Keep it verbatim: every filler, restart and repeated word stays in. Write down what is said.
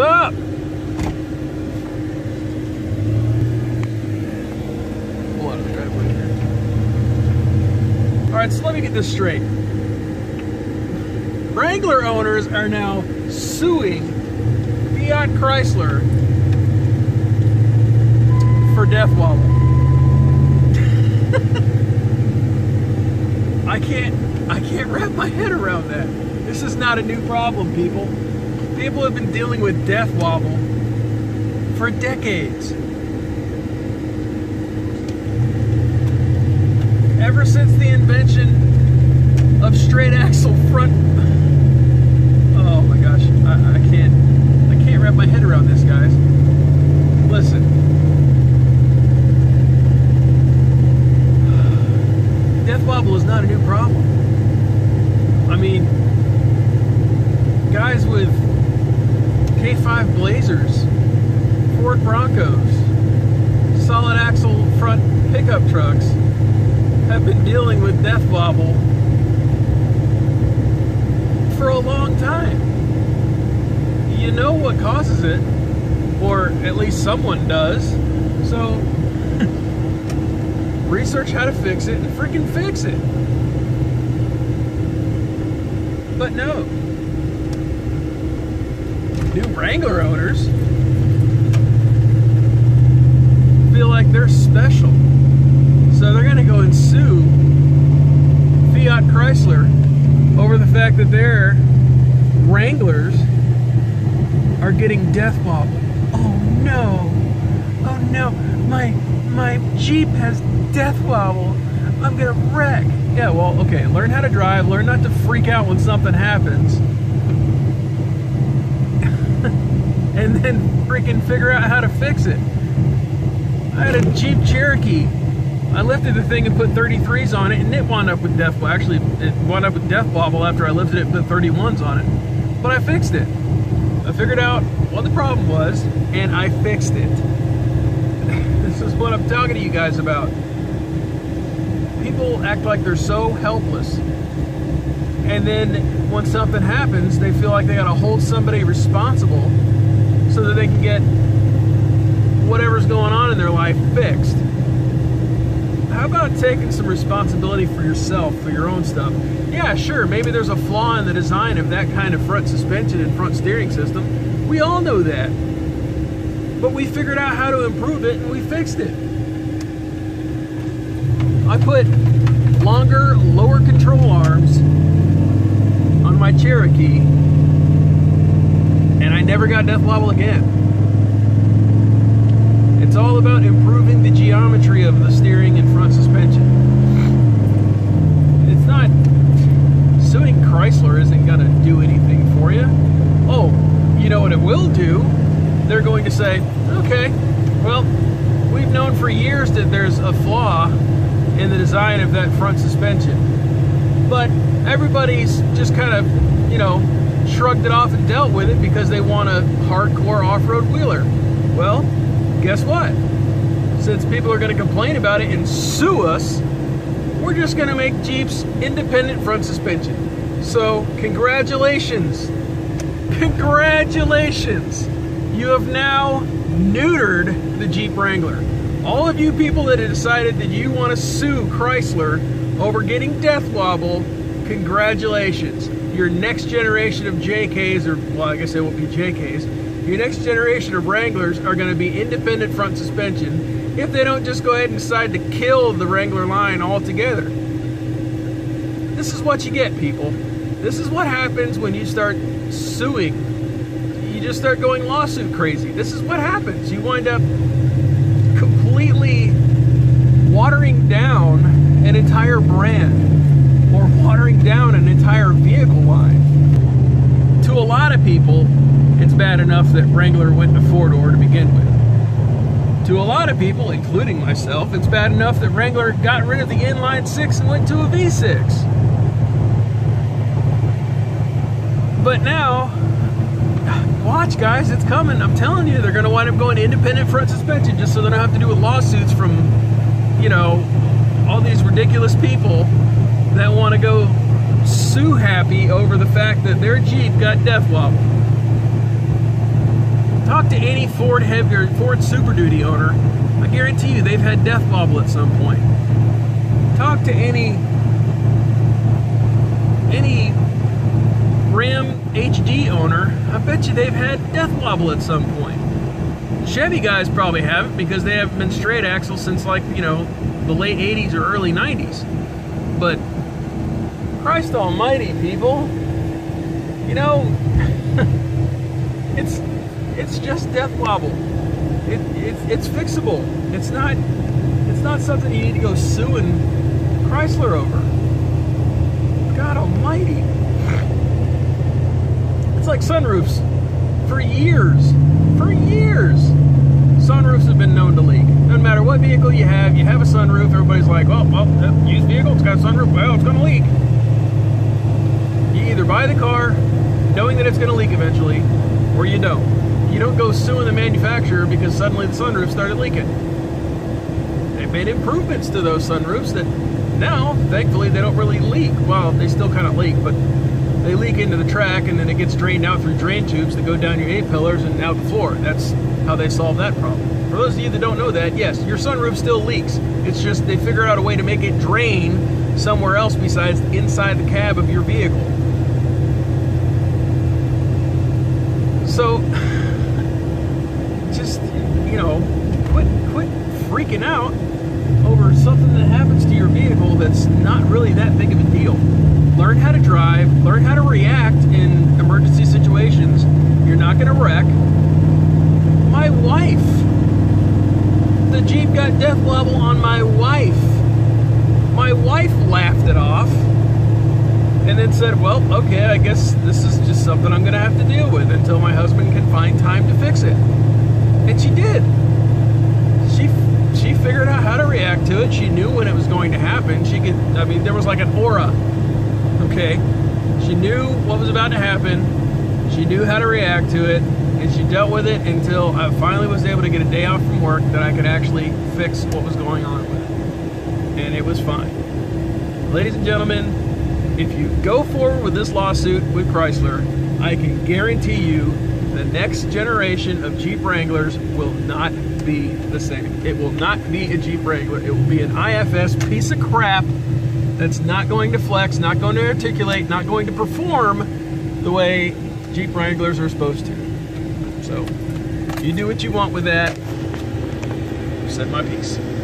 up? Hold on, drive right here. All right, so let me get this straight. Wrangler owners are now suing Fiat Chrysler for death wobble. I can't, I can't wrap my head around that. This is not a new problem, people. People have been dealing with death wobble for decades. Ever since the invention of straight axle front, oh my gosh, I, I can't, I can't wrap my head around this, guys. Listen, death wobble is not a new problem. I mean, guys with K five Blazers, Ford Broncos, solid axle front pickup trucks have been dealing with death wobble for a long time. You know what causes it, or at least someone does, so research how to fix it and freaking fix it. But no, new Wrangler owners feel like they're special, so they're gonna go and sue Fiat Chrysler over the fact that their Wranglers are getting death wobble. Oh no, oh no, my my Jeep has death wobble, I'm gonna wreck. Yeah, well, okay, learn how to drive, learn not to freak out when something happens, and then freaking figure out how to fix it. I had a Jeep Cherokee. I lifted the thing and put thirty-threes on it, and it wound up with death wobble. Actually, it wound up with death wobble after I lifted it and put thirty-ones on it. But I fixed it. I figured out what the problem was, and I fixed it. This is what I'm talking to you guys about. People act like they're so helpless, and then when something happens, they feel like they gotta hold somebody responsible so that they can get whatever's going on in their life fixed. How about taking some responsibility for yourself, for your own stuff? Yeah, sure, maybe there's a flaw in the design of that kind of front suspension and front steering system. We all know that. But we figured out how to improve it and we fixed it. I put longer, lower control arms on my Cherokee, and I never got death wobble again. It's all about improving the geometry of the steering and front suspension. It's not, suing Chrysler isn't gonna do anything for you. Oh, you know what it will do? They're going to say, okay, well, we've known for years that there's a flaw in the design of that front suspension, but everybody's just kind of, you know, shrugged it off and dealt with it because they want a hardcore off-road wheeler. Well, guess what? Since people are going to complain about it and sue us, we're just going to make Jeeps independent front suspension. So congratulations, congratulations, you have now neutered the Jeep Wrangler. All of you people that have decided that you want to sue Chrysler over getting death wobble, congratulations. Your next generation of J Ks, or well, I guess they won't be J Ks, your next generation of Wranglers are going to be independent front suspension if they don't just go ahead and decide to kill the Wrangler line altogether. This is what you get, people. This is what happens when you start suing. You just start going lawsuit crazy. This is what happens. You wind up completely watering down an entire brand or watering down an entire vehicle line. To a lot of people, it's bad enough that Wrangler went to four-door to begin with. To a lot of people, including myself, it's bad enough that Wrangler got rid of the inline six and went to a V six. But now, watch guys, it's coming. I'm telling you, they're gonna wind up going independent front suspension just so they don't have to do with lawsuits from, you know, all these ridiculous people that wanna go sue happy over the fact that their Jeep got death wobble. Talk to any Ford heavier, Ford Super Duty owner. I guarantee you they've had death wobble at some point. Talk to any any Ram H D owner. I bet you they've had death wobble at some point. Chevy guys probably haven't, because they haven't been straight axle since, like, you know, the late eighties or early nineties. But Christ almighty, people, you know, it's it's just death wobble. It, it, it's fixable. It's not, it's not something you need to go suing Chrysler over. God almighty. It's like sunroofs. For years, for years, sunroofs have been known to leak. Doesn't matter what vehicle you have, you have a sunroof, everybody's like, oh, well, that used vehicle, it's got a sunroof, well, it's gonna leak. You either buy the car knowing that it's gonna leak eventually, or you don't. You don't go suing the manufacturer because suddenly the sunroof started leaking. They've made improvements to those sunroofs that now, thankfully, they don't really leak. Well, they still kind of leak, but they leak into the track, and then it gets drained out through drain tubes that go down your A-pillars and out the floor. That's how they solve that problem. For those of you that don't know that, yes, your sunroof still leaks. It's just they figure out a way to make it drain somewhere else besides inside the cab of your vehicle. So, just, you know, quit, quit freaking out over something that happens to your vehicle that's not really that big of a deal. Learn how to drive, learn how to react in emergency situations. You're not gonna wreck. My wife, the Jeep got death wobble on my wife. My wife laughed it off and then said, well, okay, I guess this is just something I'm gonna have to deal with until my husband can find time to fix it. And she did. She she figured out how to react to it. She knew when it was going to happen. She could, I mean, there was like an aura. Okay, she knew what was about to happen, she knew how to react to it, and she dealt with it until I finally was able to get a day off from work that I could actually fix what was going on with it. And it was fine. Ladies and gentlemen, if you go forward with this lawsuit with Chrysler, I can guarantee you the next generation of Jeep Wranglers will not be the same. It will not be a Jeep Wrangler. It will be an I F S piece of crap that's not going to flex, not going to articulate, not going to perform the way Jeep Wranglers are supposed to. So, you do what you want with that. Set my piece.